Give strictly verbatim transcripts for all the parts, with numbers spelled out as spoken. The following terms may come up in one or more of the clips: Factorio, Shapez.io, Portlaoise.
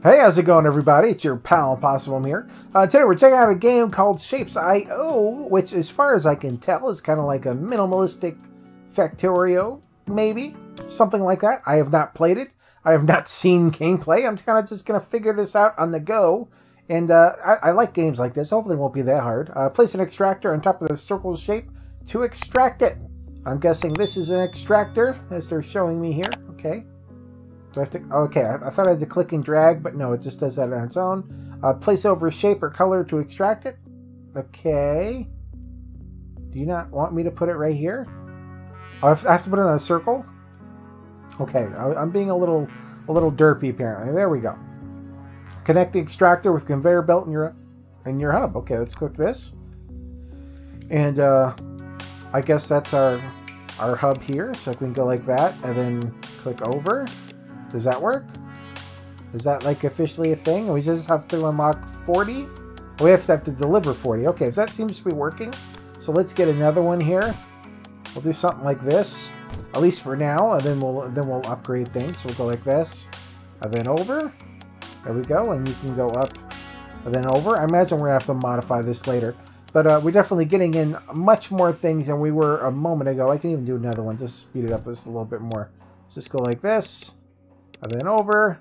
Hey, how's it going, everybody? It's your pal Possum here. Uh, today we're checking out a game called Shapez dot i o, which, as far as I can tell, is kind of like a minimalistic Factorio, maybe? Something like that. I have not played it. I have not seen gameplay. I'm kind of just going to figure this out on the go. And uh, I, I like games like this. Hopefully it won't be that hard. Uh, place an extractor on top of the circle shape to extract it. I'm guessing this is an extractor, as they're showing me here. Okay. Do I have to? Okay, I, I thought I had to click and drag, but no, it just does that on its own. Uh, place over shape or color to extract it. Okay. Do you not want me to put it right here? I have, I have to put it in a circle? Okay, I, I'm being a little, a little derpy apparently. There we go. Connect the extractor with conveyor belt in your, in your hub. Okay, let's click this. And uh, I guess that's our, our hub here. So we can go like that and then click over. Does that work? Is that like officially a thing? We just have to unlock forty? We have to have to deliver forty. Okay, so that seems to be working. So let's get another one here. We'll do something like this, at least for now, and then we'll then we'll upgrade things. So we'll go like this, and then over. There we go, and you can go up, and then over. I imagine we're gonna have to modify this later, but uh, we're definitely getting in much more things than we were a moment ago. I can even do another one, just speed it up just a little bit more. Just go like this. And then over.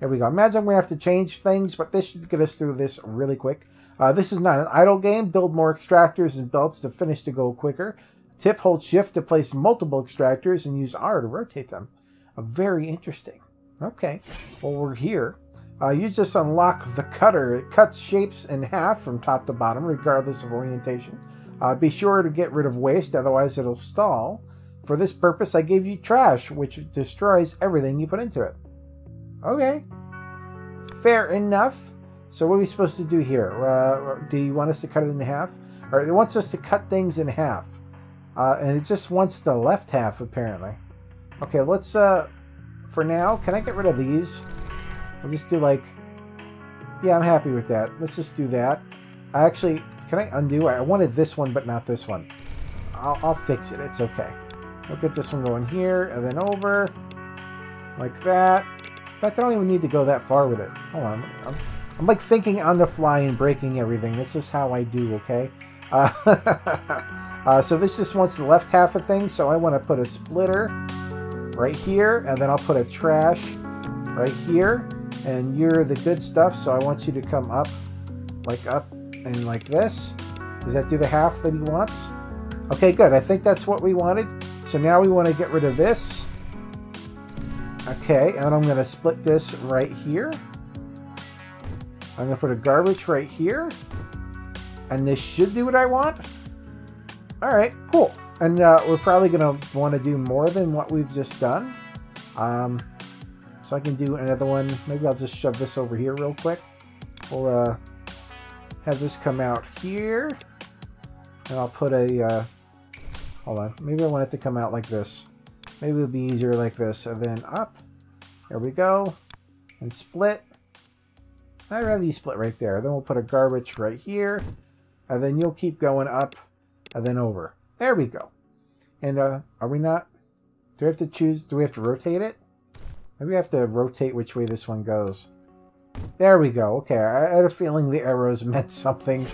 There we go. Imagine we have to change things, but this should get us through this really quick. Uh, this is not an idle game. Build more extractors and belts to finish the goal quicker. Tip, hold shift to place multiple extractors and use R to rotate them. Uh, very interesting. Okay. Well, we're here. Uh, you just unlock the cutter. It cuts shapes in half from top to bottom, regardless of orientation. Uh, be sure to get rid of waste, otherwise it'll stall. For this purpose, I gave you trash, which destroys everything you put into it. Okay. Fair enough. So what are we supposed to do here? Uh, do you want us to cut it in half? Or it wants us to cut things in half. Uh, and it just wants the left half, apparently. Okay, let's, uh, for now, can I get rid of these? I'll just do like, yeah, I'm happy with that. Let's just do that. I actually, can I undo? I wanted this one, but not this one. I'll, I'll fix it. It's okay. We'll get this one going here, and then over, like that. In fact, I don't even need to go that far with it. Hold on. I'm, I'm like thinking on the fly and breaking everything. This is how I do, okay? Uh, uh, so this just wants the left half of things, so I want to put a splitter right here, and then I'll put a trash right here, and you're the good stuff, so I want you to come up, like up, and like this. Does that do the half that he wants? Okay, good. I think that's what we wanted. So now we want to get rid of this. Okay, and I'm going to split this right here. I'm going to put a garbage right here. And this should do what I want. All right, cool. And uh, we're probably going to want to do more than what we've just done. Um, so I can do another one. Maybe I'll just shove this over here real quick. We'll uh, have this come out here. And I'll put a... Uh, Hold on. Maybe I want it to come out like this. Maybe it'll be easier like this. And then up. There we go. And split. I'd rather you split right there. Then we'll put a garbage right here. And then you'll keep going up. And then over. There we go. And uh, are we not... Do we have to choose... Do we have to rotate it? Maybe we have to rotate which way this one goes. There we go. Okay. I had a feeling the arrows meant something.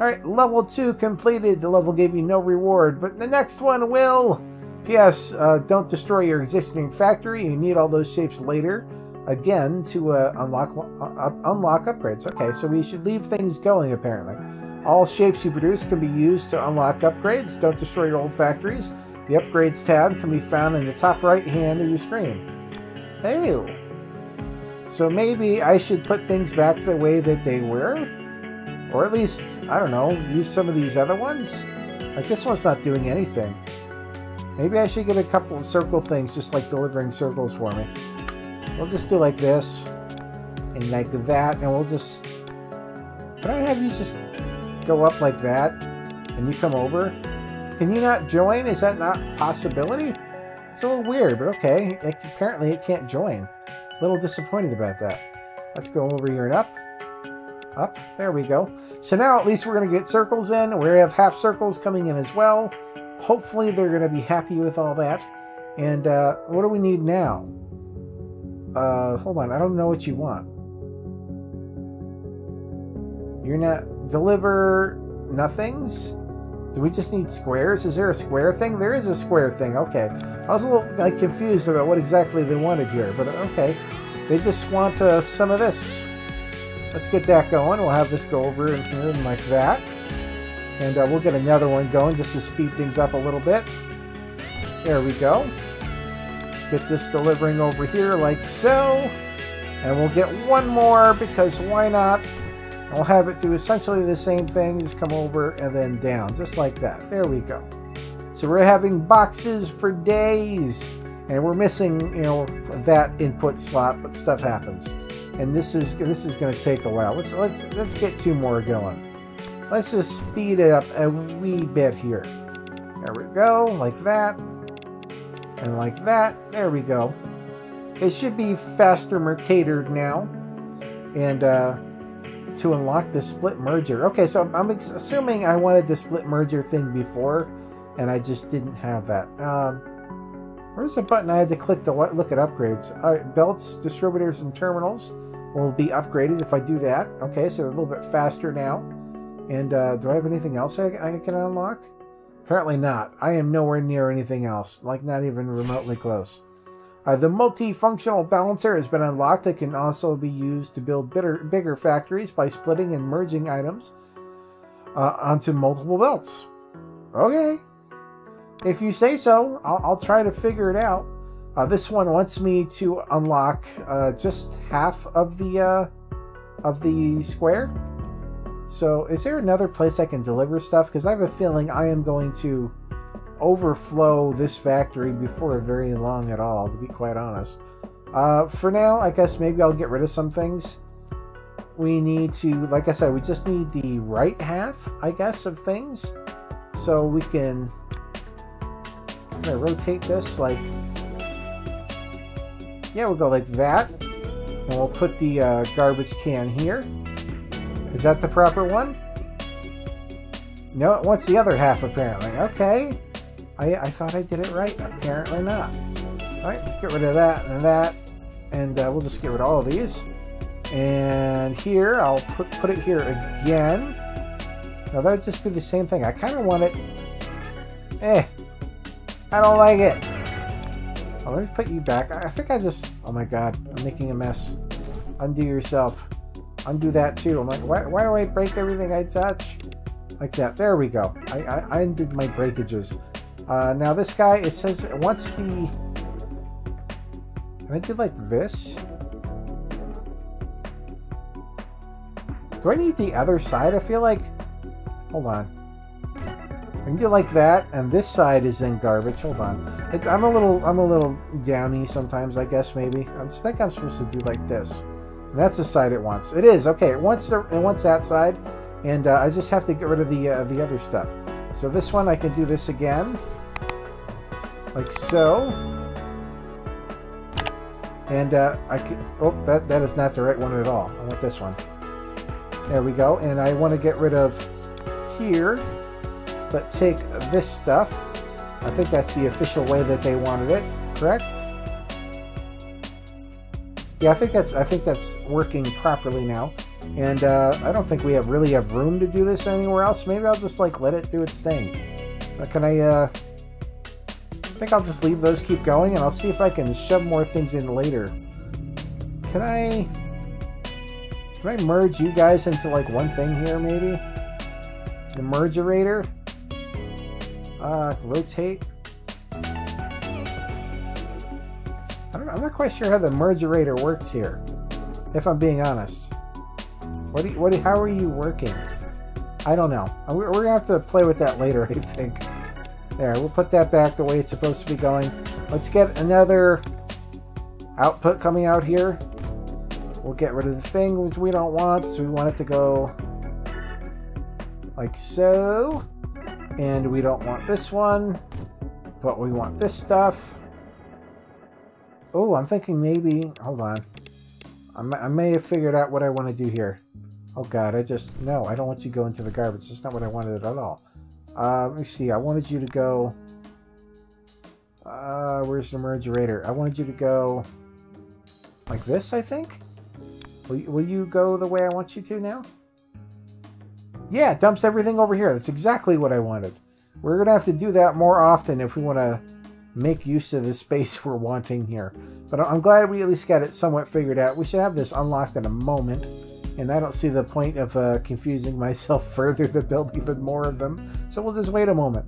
Alright, level two completed. The level gave you no reward, but the next one will! P S Uh, don't destroy your existing factory. You need all those shapes later, again, to uh, unlock uh, unlock upgrades. Okay, so we should leave things going, apparently. All shapes you produce can be used to unlock upgrades. Don't destroy your old factories. The Upgrades tab can be found in the top right hand of your screen. Hey! So maybe I should put things back the way that they were? Or at least, I don't know, use some of these other ones? Like this one's not doing anything. Maybe I should get a couple of circle things, just like delivering circles for me. We'll just do like this, and like that, and we'll just... Could I have you just go up like that, and you come over? Can you not join? Is that not a possibility? It's a little weird, but okay. It, apparently it can't join. A little disappointed about that. Let's go over here and up. Up. There we go. So now at least we're going to get circles in. We have half circles coming in as well. Hopefully they're going to be happy with all that. And uh, what do we need now? Uh, hold on. I don't know what you want. You're gonna deliver nothings? Do we just need squares? Is there a square thing? There is a square thing, okay. I was a little like, confused about what exactly they wanted here, but okay. They just want uh, some of this. Let's get that going. We'll have this go over in here like that. And uh, we'll get another one going just to speed things up a little bit. There we go. Get this delivering over here like so. And we'll get one more because why not? And we'll have it do essentially the same thing. Just come over and then down, just like that. There we go. So we're having boxes for days. And we're missing, you know, that input slot, but stuff happens. And this is this is going to take a while. Let's let's let's get two more going. Let's just speed it up a wee bit here. There we go, like that, and like that. There we go. It should be faster mercated now, and uh, to unlock the split merger. Okay, so I'm assuming I wanted the split merger thing before, and I just didn't have that. Um, Where's the button I had to click to look at upgrades? All right, belts, distributors, and terminals will be upgraded if I do that. Okay, so a little bit faster now. And uh, do I have anything else I, I can unlock? Apparently not. I am nowhere near anything else, like not even remotely close. Uh, the multifunctional balancer has been unlocked. It can also be used to build bitter, bigger factories by splitting and merging items uh, onto multiple belts. Okay. If you say so, I'll, I'll try to figure it out. Uh, this one wants me to unlock uh, just half of the uh, of the square. So is there another place I can deliver stuff? Because I have a feeling I am going to overflow this factory before very long at all, to be quite honest. Uh, for now, I guess maybe I'll get rid of some things. We need to, like I said, we just need the right half, I guess, of things. So we can... I'm gonna rotate this like, yeah, we'll go like that, and we'll put the uh, garbage can here. Is that the proper one? No, it wants the other half apparently. Okay, I, I thought I did it right. Apparently not. All right, let's get rid of that and that, and uh, we'll just get rid of all of these. And here, I'll put put it here again. Now that would just be the same thing. I kind of want it. Eh. I don't like it. Oh, let me put you back. I think I just... Oh my god, I'm making a mess. Undo yourself. Undo that too. I'm like, why, why do I break everything I touch? Like that. There we go. I, I, I undid my breakages. Uh, now this guy, it says it wants the... Can I do like this? Do I need the other side? I feel like... Hold on. I can do like that, and this side is in garbage. Hold on, it, I'm a little, I'm a little downy sometimes. I guess maybe I just think I'm supposed to do like this. And that's the side it wants. It is okay. It wants the, it wants that side, and uh, I just have to get rid of the uh, the other stuff. So this one, I can do this again, like so. And uh, I can. Oh, that that is not the right one at all. I want this one. There we go. And I want to get rid of here. But take this stuff. I think that's the official way that they wanted it, correct? Yeah, I think that's I think that's working properly now. And uh, I don't think we have really have room to do this anywhere else. Maybe I'll just like let it do its thing. Uh, can I? Uh, I think I'll just leave those keep going, and I'll see if I can shove more things in later. Can I? Can I merge you guys into like one thing here, maybe? The mergerator. Uh, rotate. I don't know, I'm not quite sure how the mergerator works here, if I'm being honest. What? Do you, what? Do, how are you working? I don't know. We're, we're gonna have to play with that later, I think. There, we'll put that back the way it's supposed to be going. Let's get another output coming out here. We'll get rid of the thing which we don't want, so we want it to go like so. And we don't want this one, but we want this stuff. Oh, I'm thinking maybe, hold on. I may have figured out what I want to do here. Oh God, I just, no, I don't want you to go into the garbage. That's not what I wanted at all. Uh, let me see, I wanted you to go, uh, where's the mergerator? I wanted you to go like this, I think. Will, will you go the way I want you to now? Yeah, it dumps everything over here. That's exactly what I wanted. We're going to have to do that more often if we want to make use of the space we're wanting here. But I'm glad we at least got it somewhat figured out. We should have this unlocked in a moment. And I don't see the point of uh, confusing myself further to build even more of them. So we'll just wait a moment.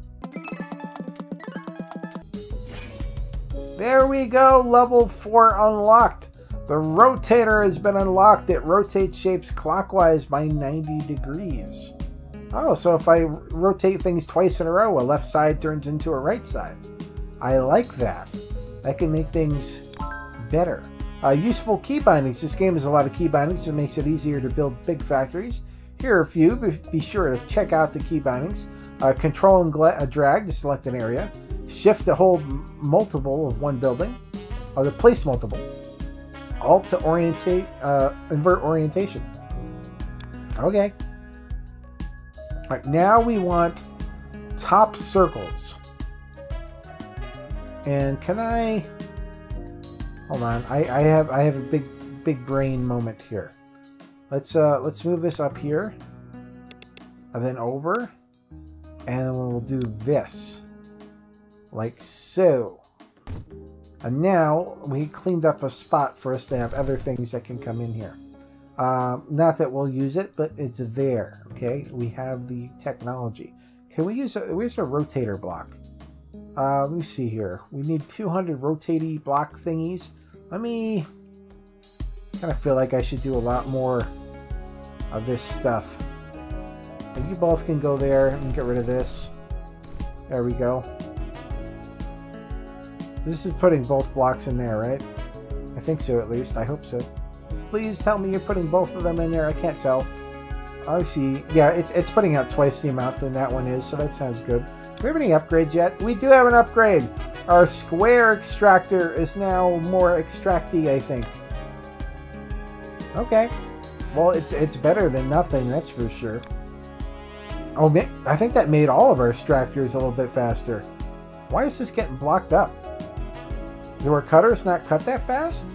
There we go, level four unlocked. The rotator has been unlocked. It rotates shapes clockwise by ninety degrees. Oh, so if I rotate things twice in a row, a left side turns into a right side. I like that. That can make things better. Uh, useful key bindings. This game has a lot of key bindings, so it makes it easier to build big factories. Here are a few. Be sure to check out the key bindings. Uh, control and uh, drag to select an area. Shift to hold multiple of one building. Or to place multiple. Alt to orientate, uh, invert orientation. Okay. All right, now we want top circles. And can I... Hold on, I, I have I have a big big brain moment here. Let's uh let's move this up here, and then over, and then we'll do this, like so. And now we cleaned up a spot for us to have other things that can come in here. Um, not that we'll use it, but it's there. Okay, we have the technology. Can we use a where's a rotator block? Uh, let me see here. We need two hundred rotatey block thingies. Let me... kind of feel like I should do a lot more of this stuff. And you both can go there and get rid of this. There we go. This is putting both blocks in there, right? I think so, at least. I hope so. Please tell me you're putting both of them in there. I can't tell. I see. Yeah, it's, it's putting out twice the amount than that one is, so that sounds good. Do we have any upgrades yet? We do have an upgrade. Our square extractor is now more extracty, I think. Okay. Well, it's it's better than nothing, that's for sure. Oh, I think that made all of our extractors a little bit faster. Why is this getting blocked up? Do our cutters not cut that fast?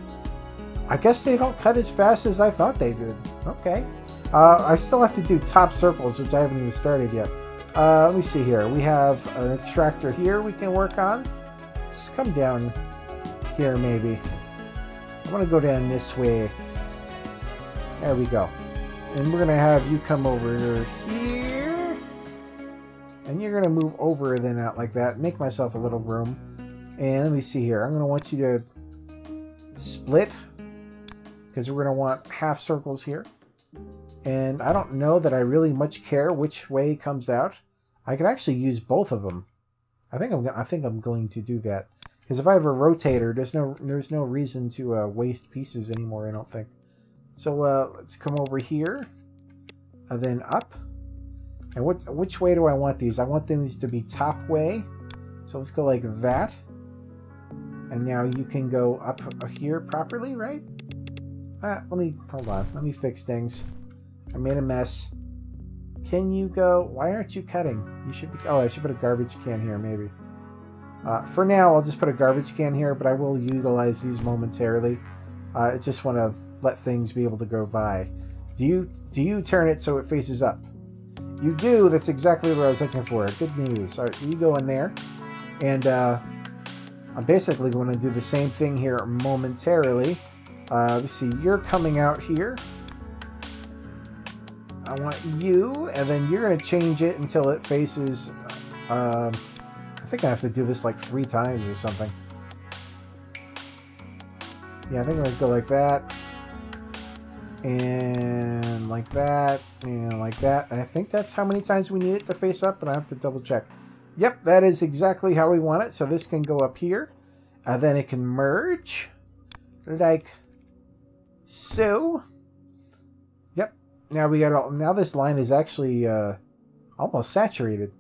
I guess they don't cut as fast as I thought they did. Okay. Uh, I still have to do top circles, which I haven't even started yet. Uh, let me see here. We have an extractor here we can work on. Let's come down here, maybe. I want to go down this way. There we go. And we're going to have you come over here. And you're going to move over then out like that. Make myself a little room. And let me see here. I'm going to want you to split. Because we're going to want half circles here. And I don't know that I really much care which way comes out. I can actually use both of them. I think I'm. I think I'm going to do that because if I have a rotator, there's no there's no reason to uh, waste pieces anymore. I don't think. So uh, let's come over here, and then up. And what which way do I want these? I want these to be top way. So let's go like that. And now you can go up here properly, right? Ah, let me hold on. Let me fix things. I made a mess. Can you go? Why aren't you cutting? You should be. Oh, I should put a garbage can here, maybe. Uh, for now, I'll just put a garbage can here, but I will utilize these momentarily. Uh, I just want to let things be able to go by. Do you do you turn it so it faces up? You do. That's exactly what I was looking for. Good news. All right, you go in there, and uh, I'm basically going to do the same thing here momentarily. Uh, let's see. You're coming out here. I want you, and then you're going to change it until it faces, uh, I think I have to do this like three times or something. Yeah, I think I'm going to go like that, and like that, and like that, and I think that's how many times we need it to face up, but I have to double check. Yep, that is exactly how we want it, so this can go up here, and then it can merge, like so. Now we got all, now this line is actually uh, almost saturated.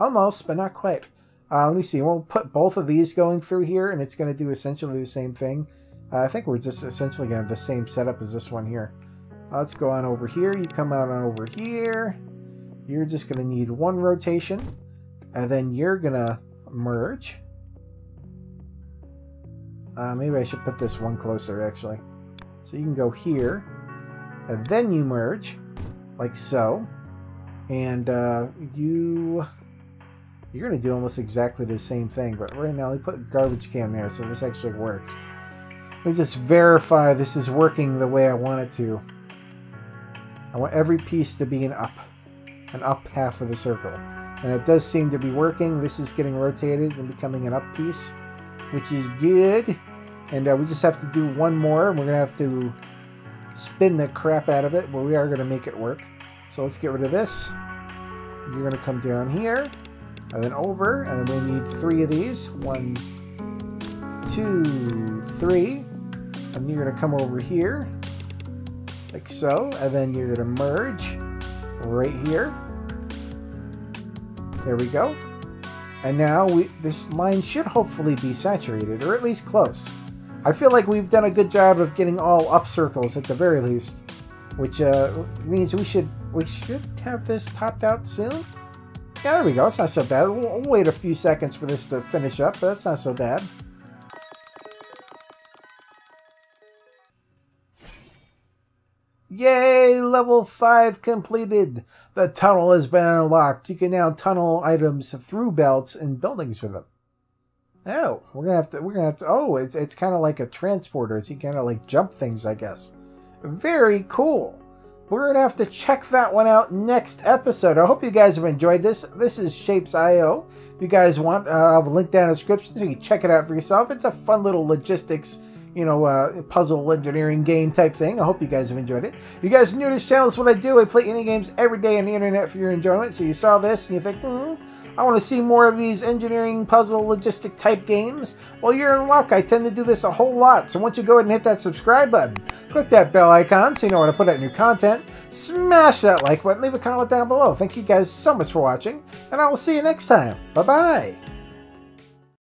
Almost, but not quite. Uh, let me see. We'll put both of these going through here, and it's going to do essentially the same thing. Uh, I think we're just essentially going to have the same setup as this one here. Uh, let's go on over here. You come out on over here. You're just going to need one rotation, and then you're going to merge. Uh, maybe I should put this one closer, actually. So you can go here. And then you merge, like so. and uh, you you're gonna do almost exactly the same thing. But right now, they put garbage can there, so this actually works. Let me just verify this is working the way I want it to. I want every piece to be an up, an up half of the circle. And it does seem to be working. This is getting rotated and becoming an up piece, which is good. And uh, we just have to do one more. We're going to have to spin the crap out of it, but we are going to make it work. So let's get rid of this. You're going to come down here, and then over, and then we need three of these. One, two, three. And you're going to come over here, like so. And then you're going to merge right here. There we go. And now we, this line should hopefully be saturated, or at least close. I feel like we've done a good job of getting all up circles at the very least, which uh, means we should we should have this topped out soon. Yeah, there we go. It's not so bad. We'll, we'll wait a few seconds for this to finish up, but that's not so bad. Yay! Level five completed! The tunnel has been unlocked. You can now tunnel items through belts and buildings with them. Oh, we're gonna have to, we're gonna have to, oh, it's, it's kind of like a transporter. So you kind of like jump things, I guess. Very cool. We're gonna have to check that one out next episode. I hope you guys have enjoyed this. This is Shapez dot i o. If you guys want, uh, I'll have a link down in the description so you can check it out for yourself. It's a fun little logistics, you know, uh, puzzle engineering game type thing. I hope you guys have enjoyed it. If you guys are new to this channel, that's what I do. I play indie games every day on the internet for your enjoyment. So you saw this and you think, hmm, I want to see more of these engineering, puzzle, logistic type games. Well, you're in luck. I tend to do this a whole lot. So once you go ahead and hit that subscribe button, click that bell icon so you know when I put out new content, smash that like button, leave a comment down below. Thank you guys so much for watching, and I will see you next time. Bye-bye.